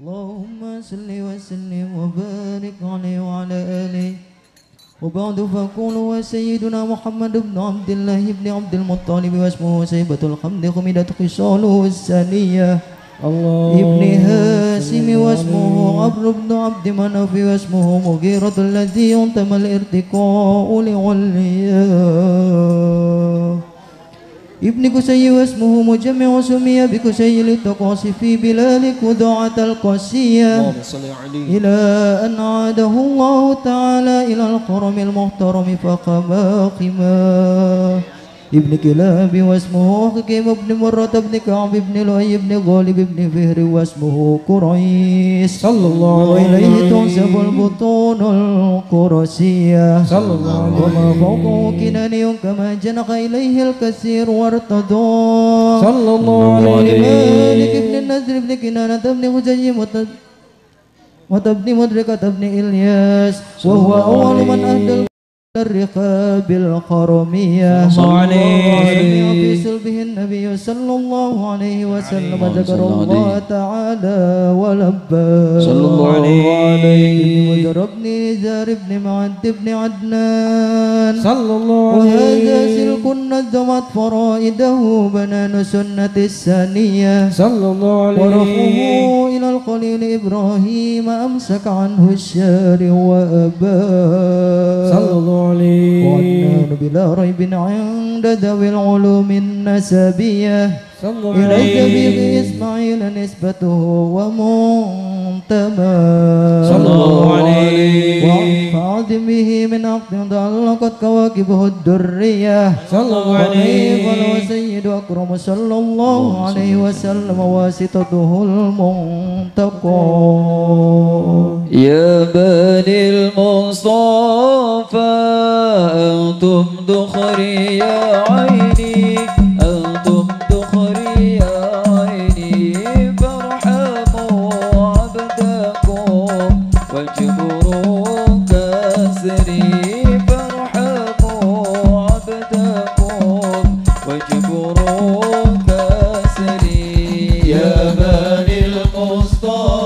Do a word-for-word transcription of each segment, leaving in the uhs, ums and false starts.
اللهم صل وسلم وبارك عليه وعلى آله. وبعد فقولوا سيدنا محمد بن عبد الله بن عبد المطلب واسمه سيبة الحمد خمدت خصاله الثانية ابن هاشم واسمه عمرو بن عبد مناف واسمه مغيرة الذي انتمى الارتقاء لعليا ابن كسي واسمه مجمع سمي بكسي للتقاصي في بلاد خدعة القسية إلى أن عاده الله تعالى إلى الحرم المحترم فقام قماه ابن كلاب واسمه حكيم بن مرة بن كعب بن لؤي بن غالب بن فهر واسمه قريش صلى الله عليه وإليه تنسب البطون القرشية صلى الله عليه وما فوقه كناني كما جنح إليه الكثير وارتضاه صلى الله عليه مالك بن النذر بن كنانة بن حجي وتبني مدركة بن إلياس وهو أول من أهدى الرقاب الحرمية في سلبه النبي صلى الله عليه وسلم ذكر الله تعالى ولبى صلى الله عليه وجر ابن جار ابن معد ابن عدنان صلى الله عليه وهذا سلك نظمت فرائده بنان سنة السنية صلى الله عليه ورفعه إلى الخليل إبراهيم أمسك عنه الشارع وأبى صلى الله وعنان بلا ريب عند ذوي العلوم النسبية إليك به إسماعيل نسبته ومنتمى صلى الله عليه وعظمه من أقد علقت كواكبه الدرية صلى الله عليه والسيد أكرم صلى الله عليه وسلم واسطته المنتقى يا بني المصطفى أنتم دخري يا عيني أنتم دخري يا عيني فارحموا عبدكم واجبروا كسري فارحموا عبدكم واجبروا كسري يا بني المصطفى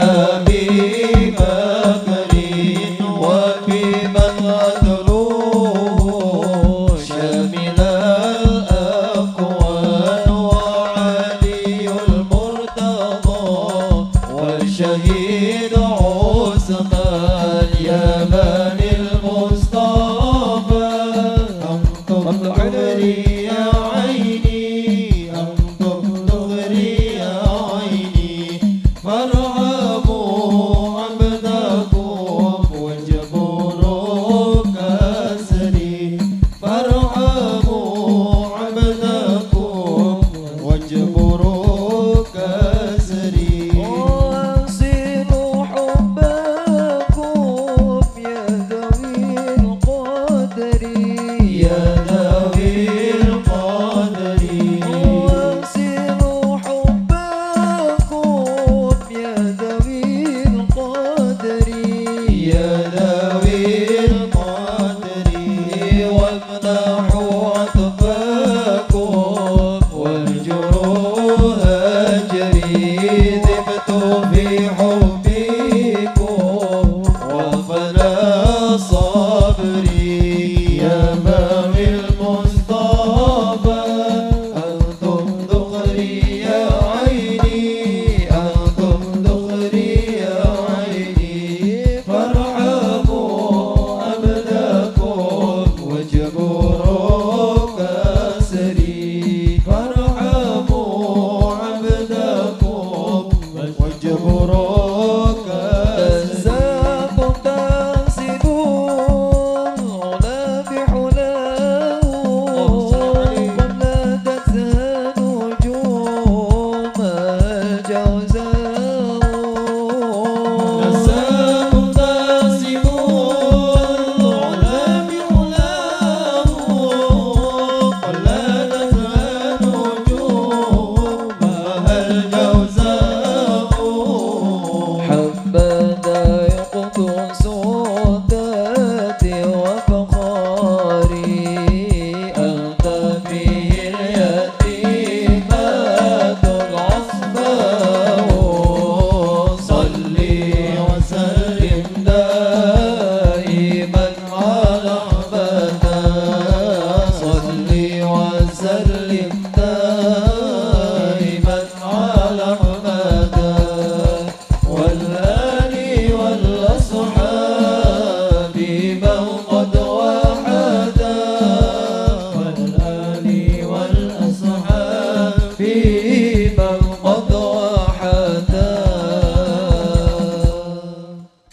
Happy birthday.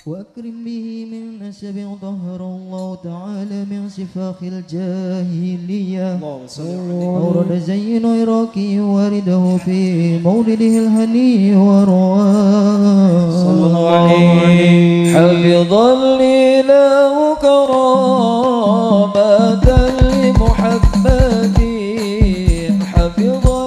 واكرم به من نسب ظهر الله تعالى من سفاخ الجاهلية أورد زين عراقي وارده في مولده الهني ورعاه صلى الله عليه حفظ الإله كرامة لمحمد حفظ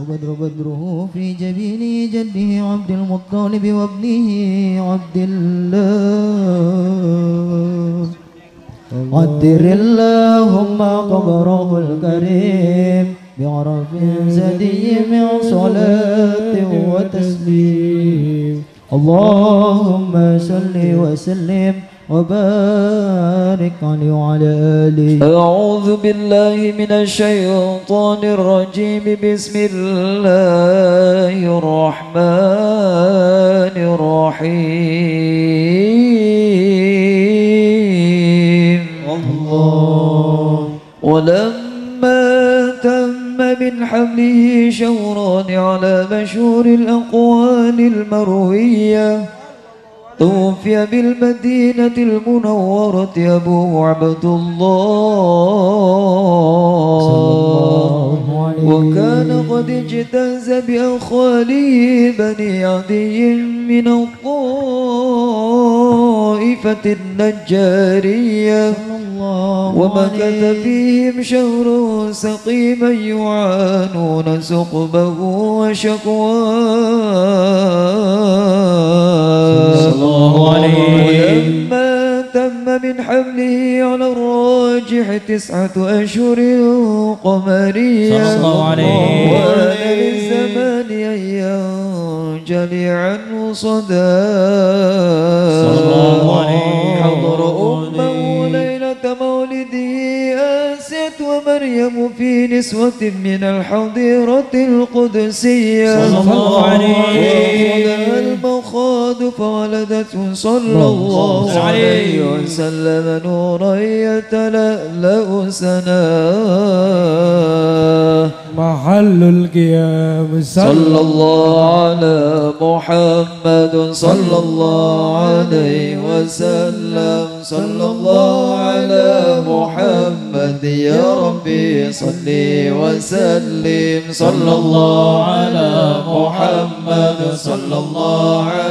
وبدر بدره في جبين جده عبد المطلب وابنه عبد الله قدر اللهم قبره الكريم بعرف زدي من صلاة وتسليم اللهم صل وسلم وبارك عليه وعلى آله. أعوذ بالله من الشيطان الرجيم بسم الله الرحمن الرحيم الله ولما تم من حمله شوران على مشهور الأقوال المروية توفي بالمدينة المنورة أبوه عبد الله وكان قد اجتاز بأخواله بني عدي من الطائفة النجارية ومكث فيهم شهرا سقيما يعانون سقبه وشكواه ولما تم من حمله على الراجح تسعة أشهر قمرية وكان للزمان أن ينجلي عنه صداه حضر أمه ليلة مولده آسية ومريم في نسوة من الحضيرة القدسية صلى الله عليه فولدته صلى الله عليه وسلم نورا يتلألأ سناه محل القيام صلى الله على محمد صلى الله عليه وسلم صلى الله على محمد يا ربي صل وسلم صلى الله على محمد صلى الله عليه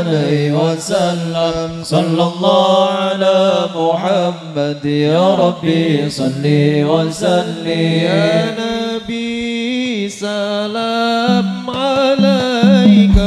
وسلم صلى الله على محمد يا ربي صل وسلم يا نبي سلام عليك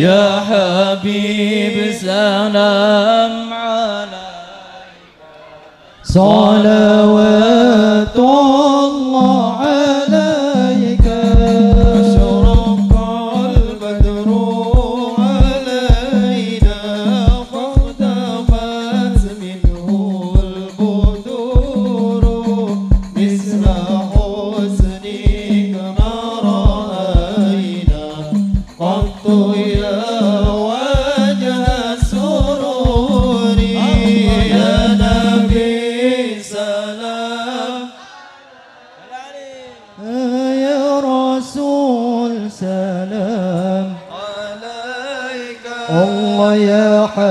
يا حبيب سلام عليك صلوات الله عليك أشرق البدر علينا فارتفعت منه البدور مثل حسنك ما رأينا قط يا وجه السرور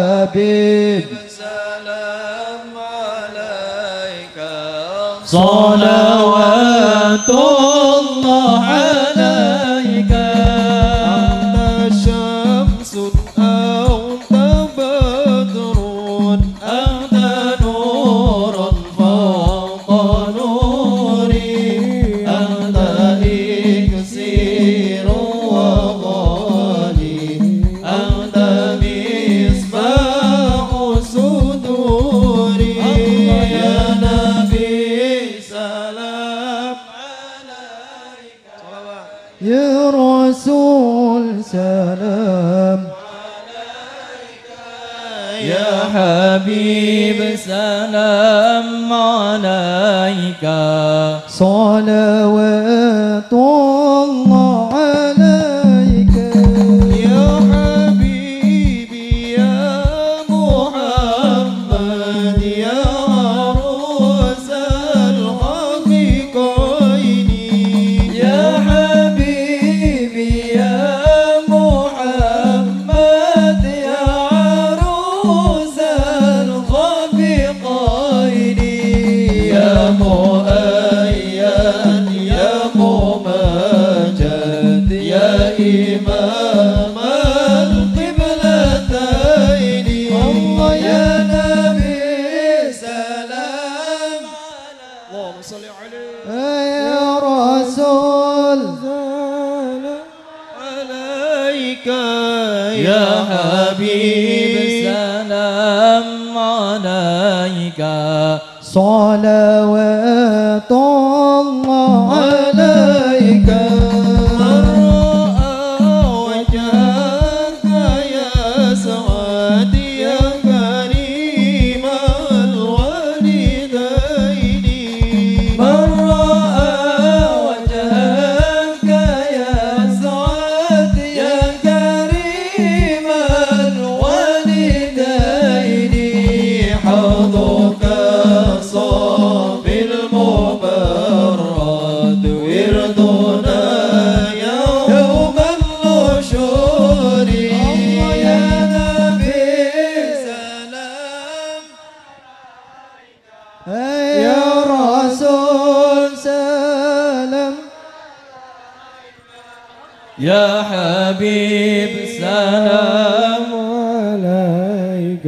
الحبيب سلام عليك صلوات الله عليك. أنت شمس أو أنت بدر أنت نور فوق نوري أنت إكسير وغالي أنت مصباح صدوري. يا نبي سلام عليك يا رسول سلام عليك يا حبيب سلام عليك صلوات الله عليك. يا حبيبي يا محمد يا عروس الحقيقين. يا حبيبي يا محمد يا عروس الخفيقين. يا مؤيد يا ممجد يا إمام القبلتين. الله يا نبي سلام اللهم صل عليه يا رسول سلام عليك. يا حبيب سلام عليك صلوات الله عليك. من رأى وجهك يا سعد يا كريم الوالدين. من رأى وجهك يا سعد يا كريم الوالدين. حوضك صاب المبرد وردنا يوم النشور. يا نبي سلام عليك يا رسول سلام عليك يا حبيب سلام عليك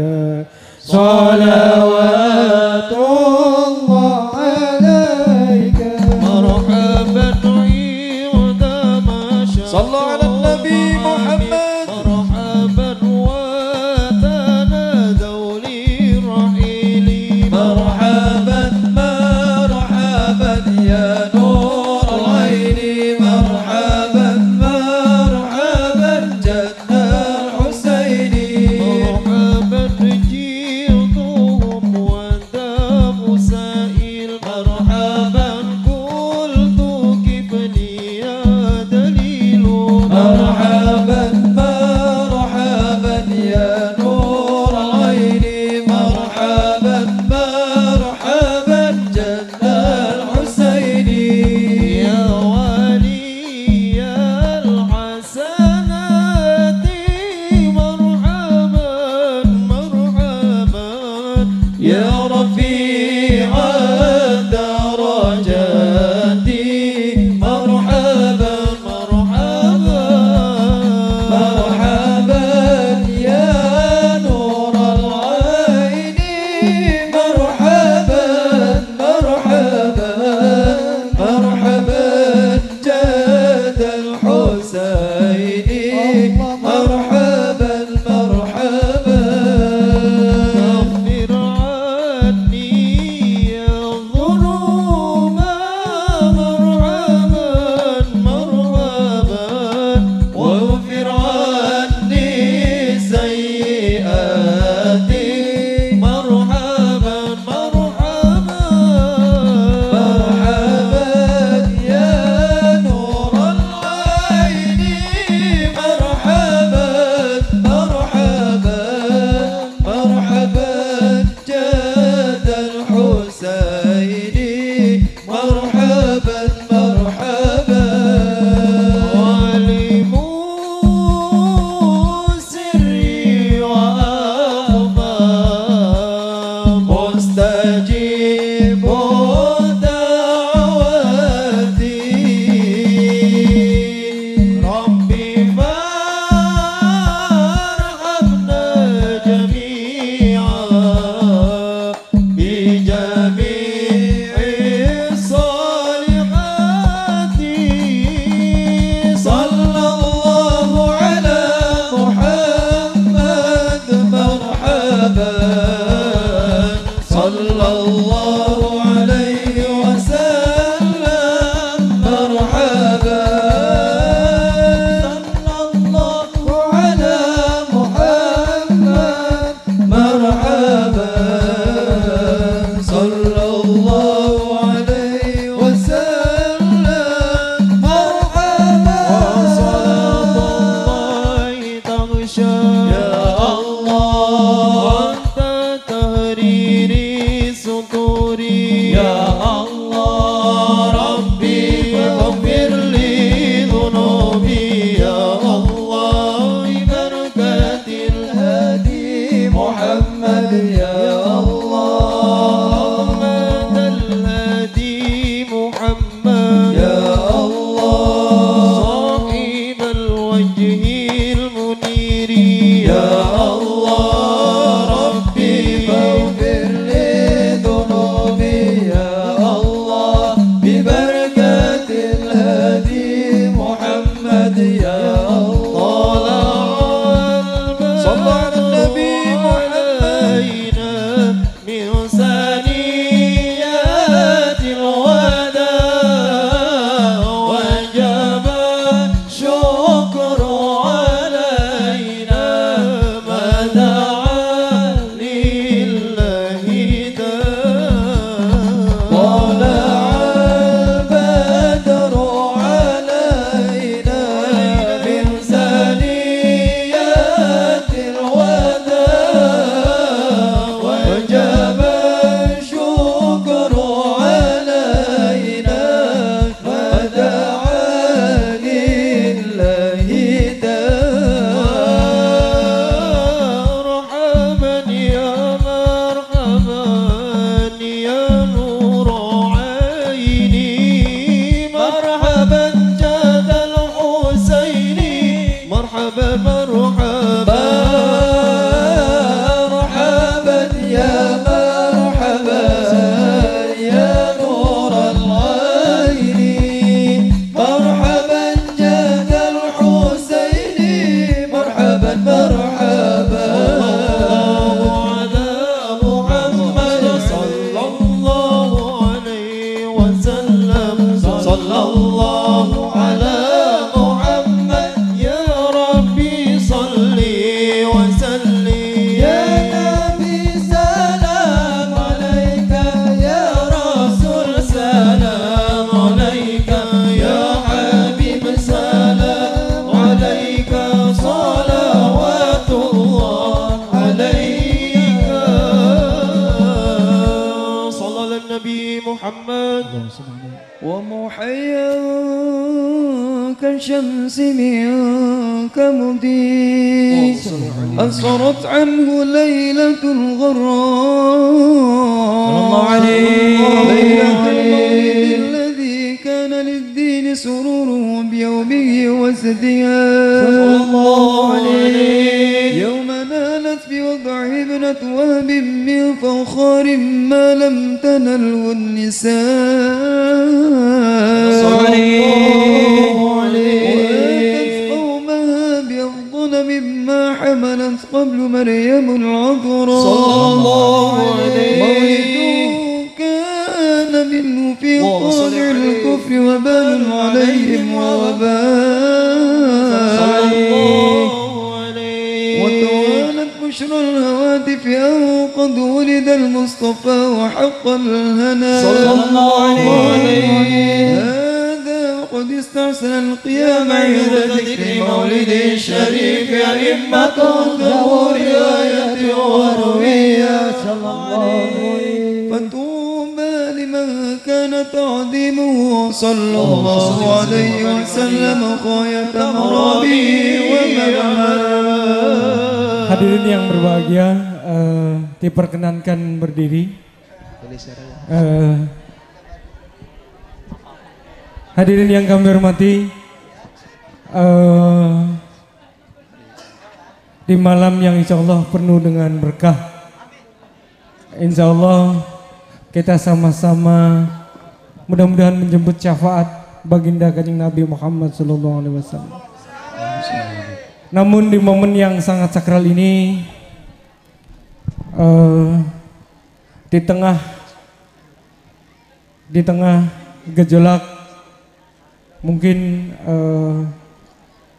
صلوات الله عليك. مرحبا عند مشى صلوا على النبي محمد. مرحبا وتنادوا لرحيلي. مرحبا مرحبا يا نور العين. مرحبا مرحبا جد الحسيني. مرحبا جئتهم وانت شمس منك مدير أنصرت عنه ليلة الغراء الذي كان للدين سروره بيومه وسديا يوم نالت بوضعه ابنة وهب من فخار ما لم تنله النساء مما حملت قبل مريم العذراء صلى الله عليه مولده كان منه في طبع الكفر وبال عليهم ووباء وتوالت بشرى الهواتف أو قد ولد المصطفى وحق الهنا صلى الله عليه قد استحسن القيام عند ذكر مولده الشريف يا إمة الدهور آية وروية صلى الله عليه فطوبى لمن كان تعظيمه صلى الله عليه وسلم غاية مرابه ومنامه. Hadirin yang berbahagia, uh, diperkenankan berdiri. Uh, Hadirin yang kami hormati, uh, di malam yang insya Allah penuh dengan berkah, insya Allah kita sama-sama mudah-mudahan menjemput syafaat baginda kanjeng Nabi Muhammad shallallahu alaihi wasallam. Namun di momen yang sangat sakral ini, uh, di tengah di tengah gejolak mungkin uh,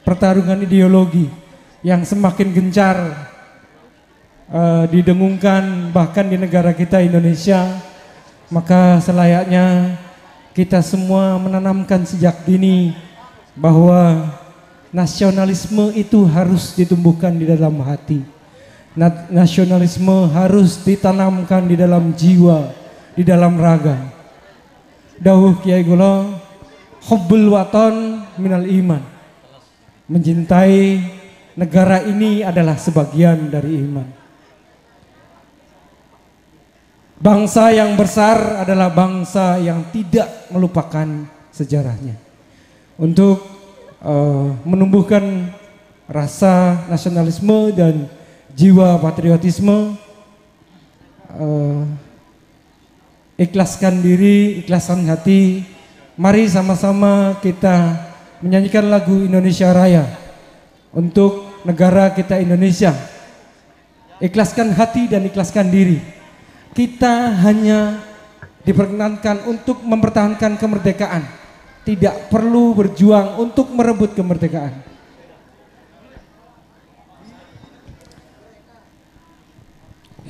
pertarungan ideologi yang semakin gencar uh, didengungkan bahkan di negara kita Indonesia, maka selayaknya kita semua menanamkan sejak dini bahwa nasionalisme itu harus ditumbuhkan di dalam hati. Nasionalisme harus ditanamkan di dalam jiwa, di dalam raga. Dawuh Kiai Kula, hubbul waton minal iman. Mencintai negara ini adalah sebagian dari iman. Bangsa yang besar adalah bangsa yang tidak melupakan sejarahnya. Untuk uh, menumbuhkan rasa nasionalisme dan jiwa patriotisme, uh, ikhlaskan diri, ikhlaskan hati. Mari sama-sama kita menyanyikan lagu Indonesia Raya untuk negara kita Indonesia. Ikhlaskan hati dan ikhlaskan diri. Kita hanya diperkenankan untuk mempertahankan kemerdekaan. Tidak perlu berjuang untuk merebut kemerdekaan.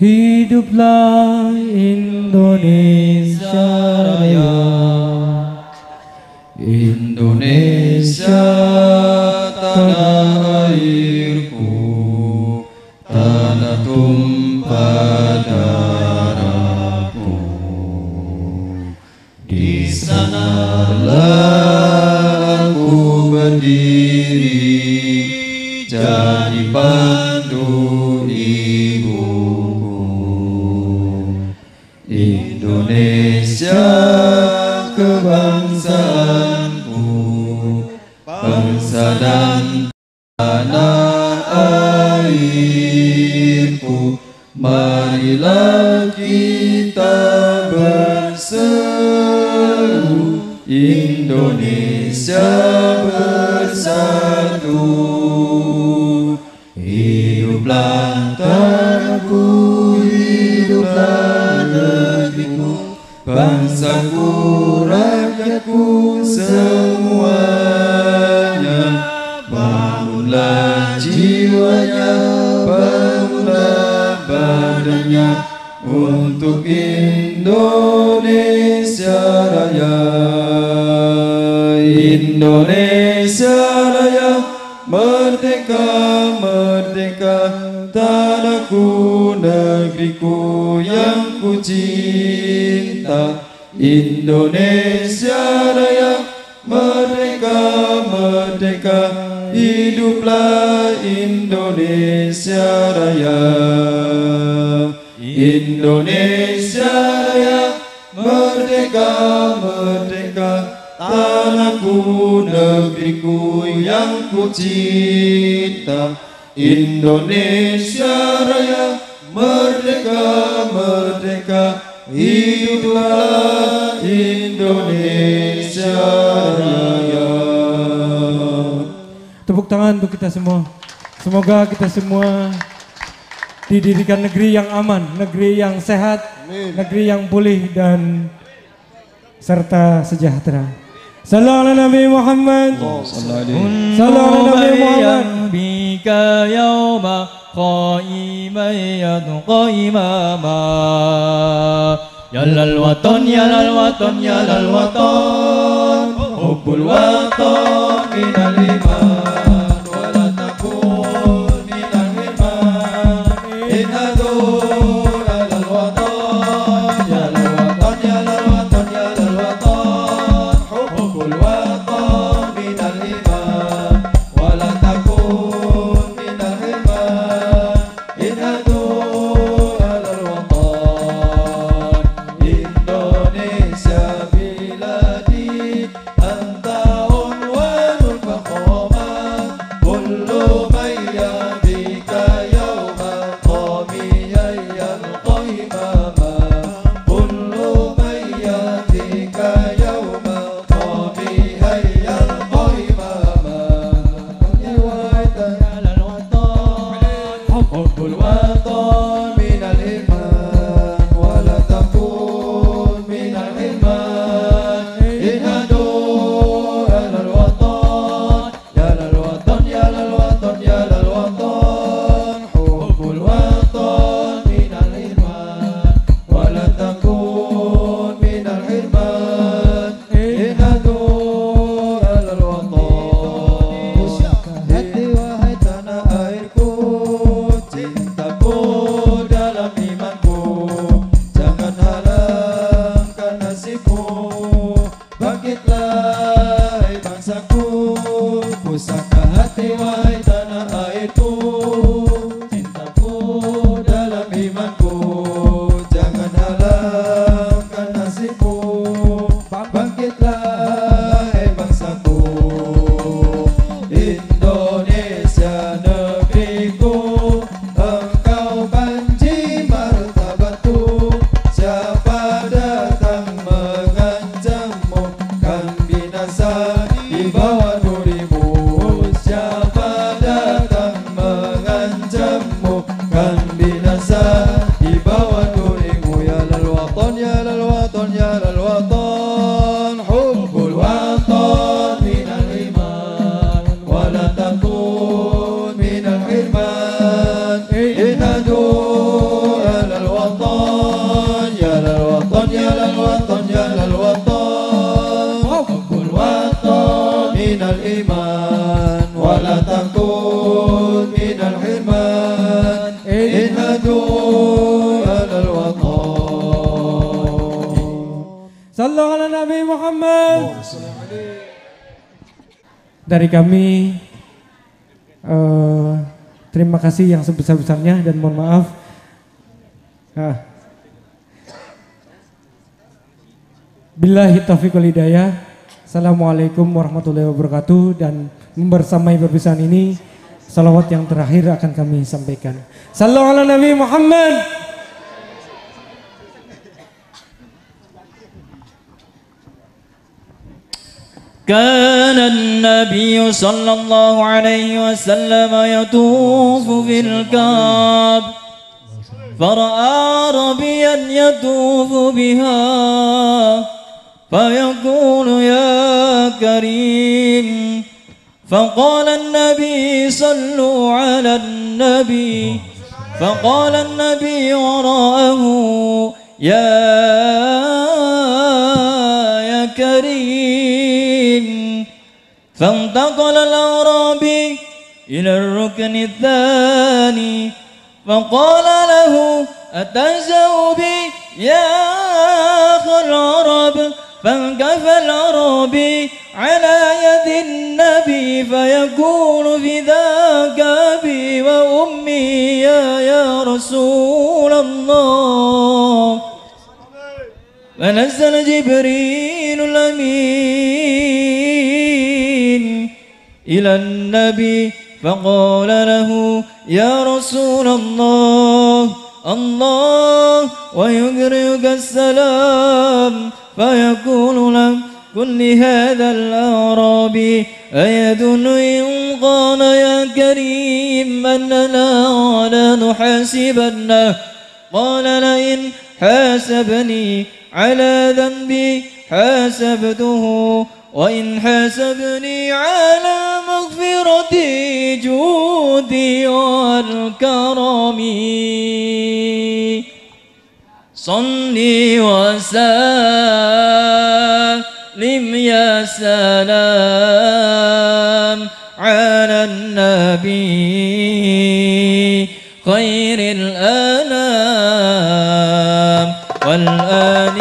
Hiduplah Indonesia Raya, Indonesia tanah airku, tanah tumpah darahku. Di sanalah aku berdiri, jadi pandu ibuku. Indonesia kebangsaanku, bangsa dan tanah airku. Marilah kita berseru, Indonesia bersatu. Hiduplah tanahku, hiduplah negeriku, bangsaku, rakyatku semuanya. Bangunlah jiwanya, bangunlah badannya, untuk Indonesia Raya. Indonesia Raya, merdeka, merdeka, tanahku, negeriku yang ku cinta. Indonesia Raya, merdeka, merdeka, hiduplah Indonesia Raya. Indonesia Raya, merdeka, merdeka, tanahku, negeriku yang ku cinta. Indonesia Raya, merdeka, merdeka, hiduplah Indonesia Raya. Tepuk tangan untuk kita semua. Semoga kita semua didirikan negeri yang aman, negeri yang sehat, amin, negeri yang pulih dan serta sejahtera. Salam ala Nabi Muhammad. Salam ala Nabi Muhammad. Bika yauma qaima yadqaimama. Yalal watan, yalal watan, yalal watan. Hubbul watan minal iman. Indonesia biladi anta unwa Sallallahu ala Nabi Muhammad. Dari kami uh, terima kasih yang sebesar-besarnya dan mohon maaf. Uh. Billahi taufiq wal hidayah. Assalamualaikum warahmatullahi wabarakatuh. Dan membersamai perpisahan ini, salawat yang terakhir akan kami sampaikan. Sallallahu ala Nabi Muhammad. كان النبي صلى الله عليه وسلم يطوف في الكعب فرأى ربيا يطوف بها فيقول يا كريم، فقال النبي صلوا على النبي، فقال النبي وراءه يا يا كريم. فانتقل الأعرابي إلى الركن الثاني فقال له أتهزأ بي يا أخا العرب؟ فانكفى العربي على يد النبي فيقول فداك أبي وأمي يا, يا رسول الله. فنزل جبريل الأمين إلى النبي فقال له يا رسول الله الله ويقرئك السلام. فيقول له قل لهذا الأعرابي أيدني إن قال يا كريم أننا ولا نحاسبنه؟ قال لئن حاسبني على ذنبي حاسبته، وإن حاسبني على مغفرتي جودي والكرم. صلي وسلم يا سلام على النبي خير الأنام والآل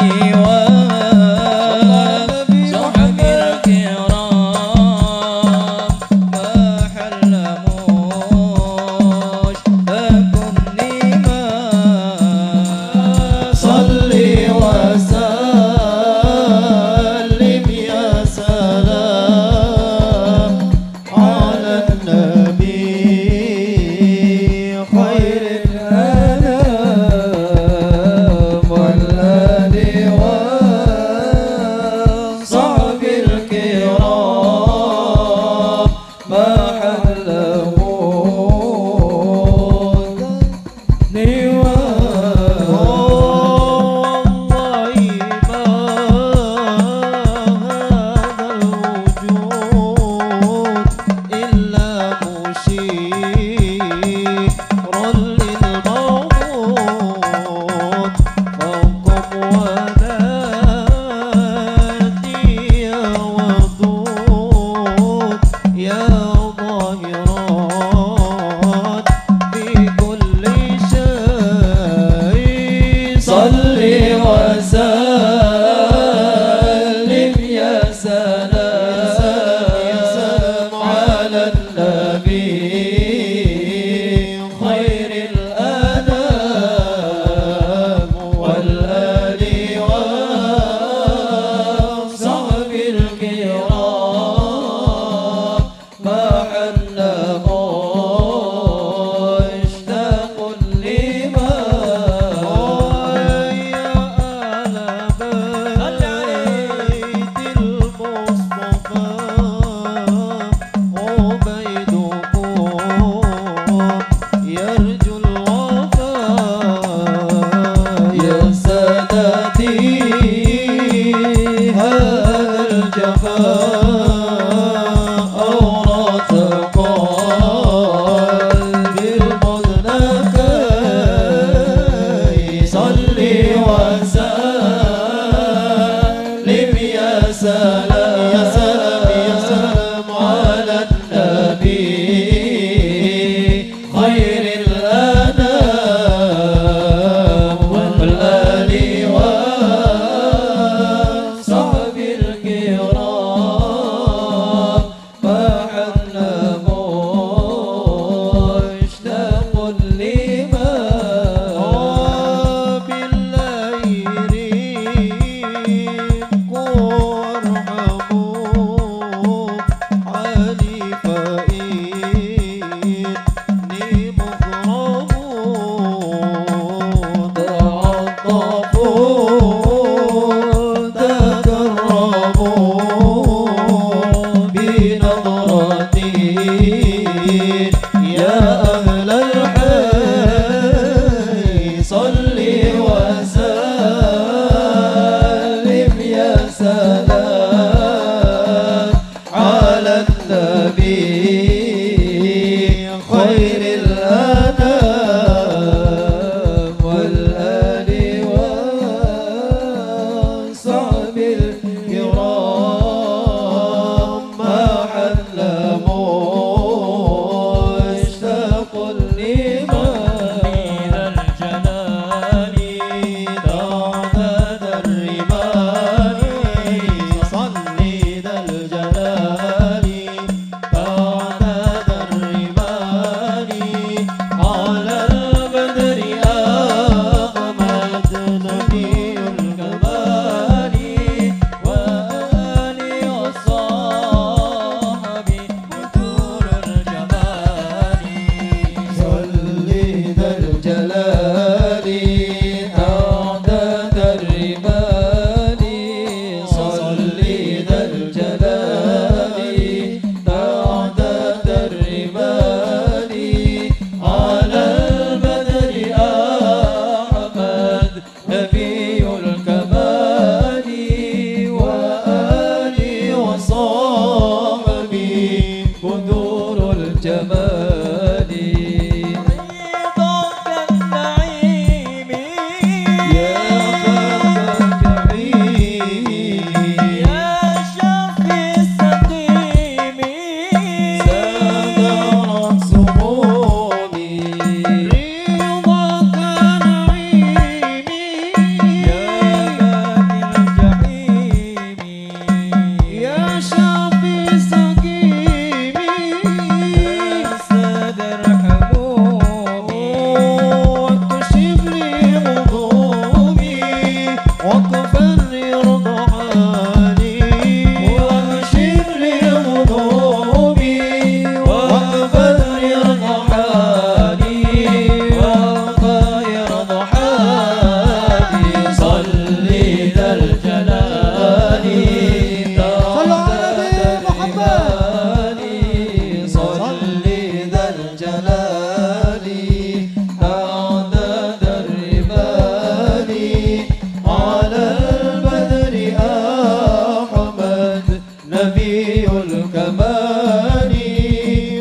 الذي على البدر أحمد نبي الكمال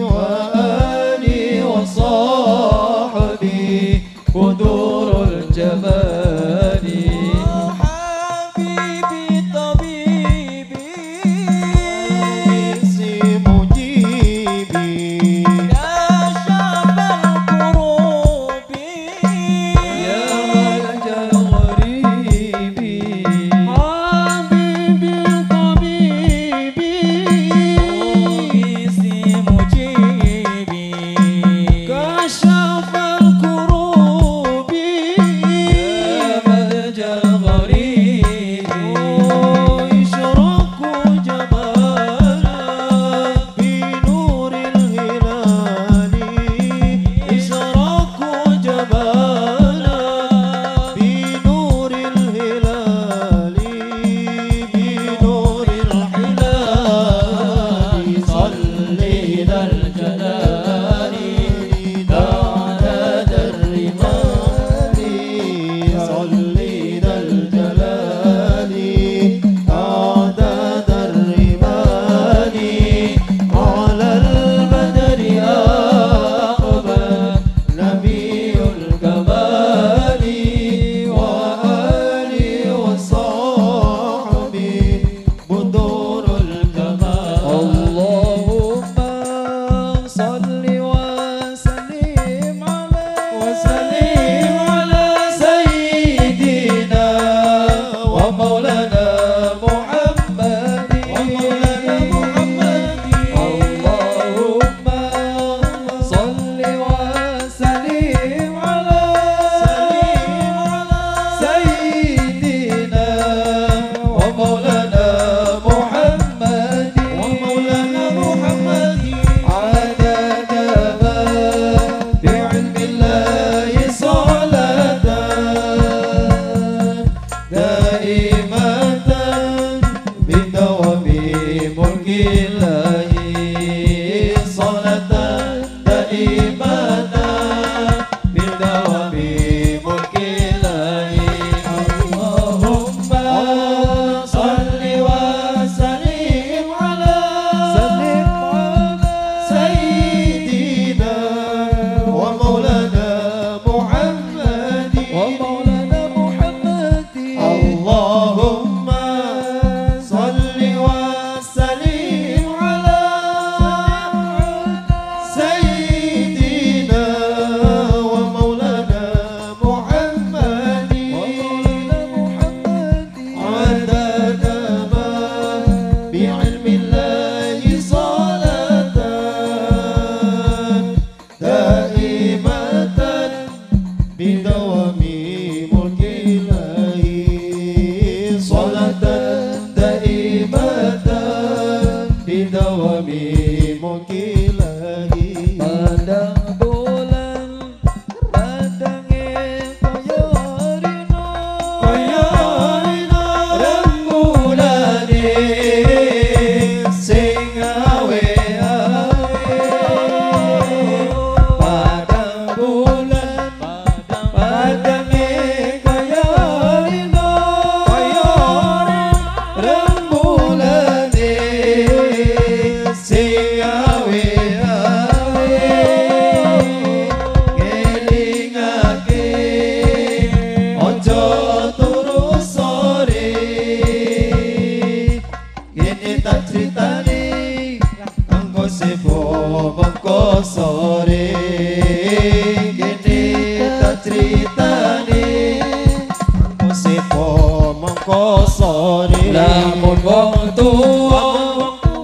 وآله وصحبه قدور الجمال وحبيبي طبيبي سي مجيبي يا شعب القروب يا ملجأ غريبي حبيبي طبيبي سي مجيبي كشف القروب Namun wong tuwa,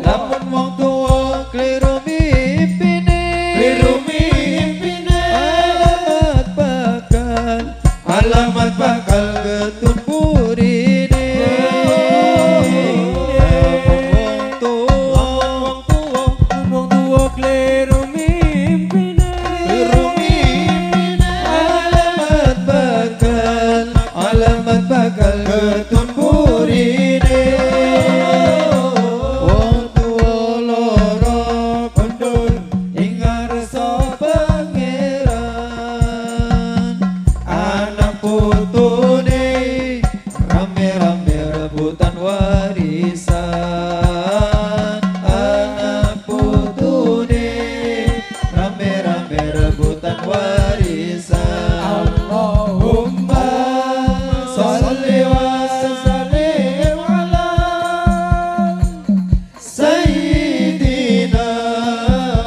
namun wong tuwa kliru mimpine, kliru mimpine alamat bakal, alamat bakal ketun purine. Namun wong tuwa, wong tuwa, wong tuwa kliru mimpine, kliru mimpine alamat bakal, alamat bakal ketun purine. Putu Brunei, rame-rame rebutan warisan. Anak putu nih, rame-rame rebutan warisan. Allahumma salli wa sallim ala Sayyidina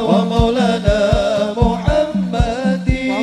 wa maulana Muhammadin.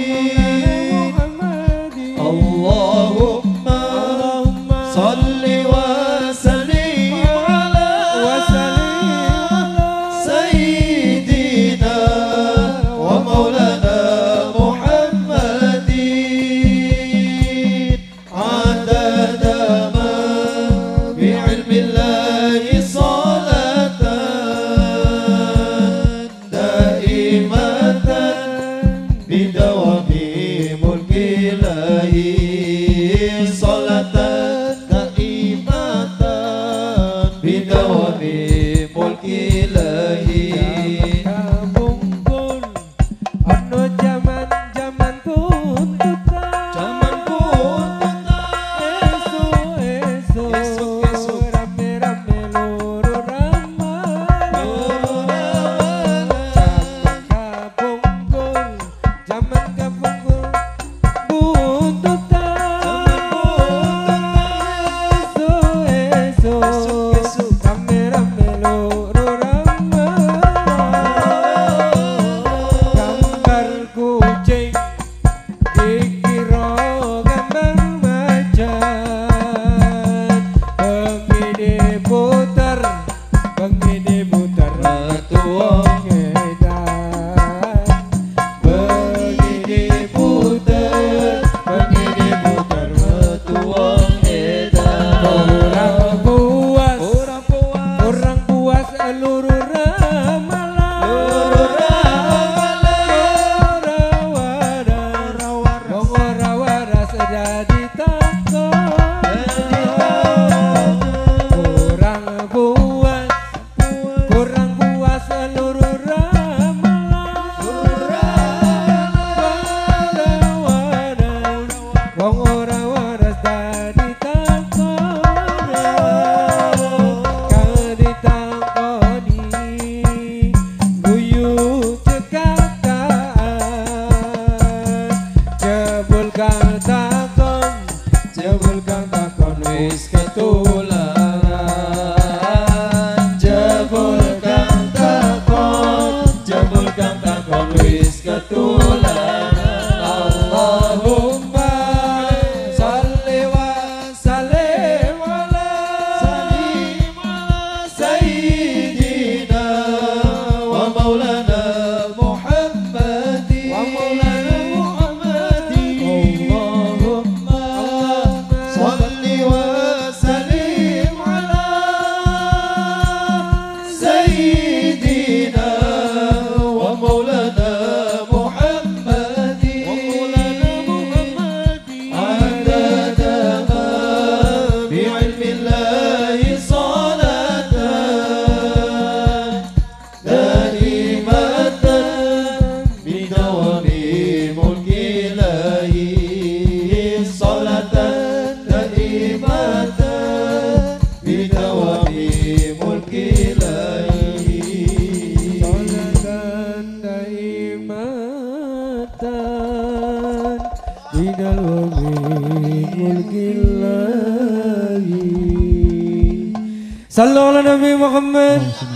Sallallahu alaihi Muhammad.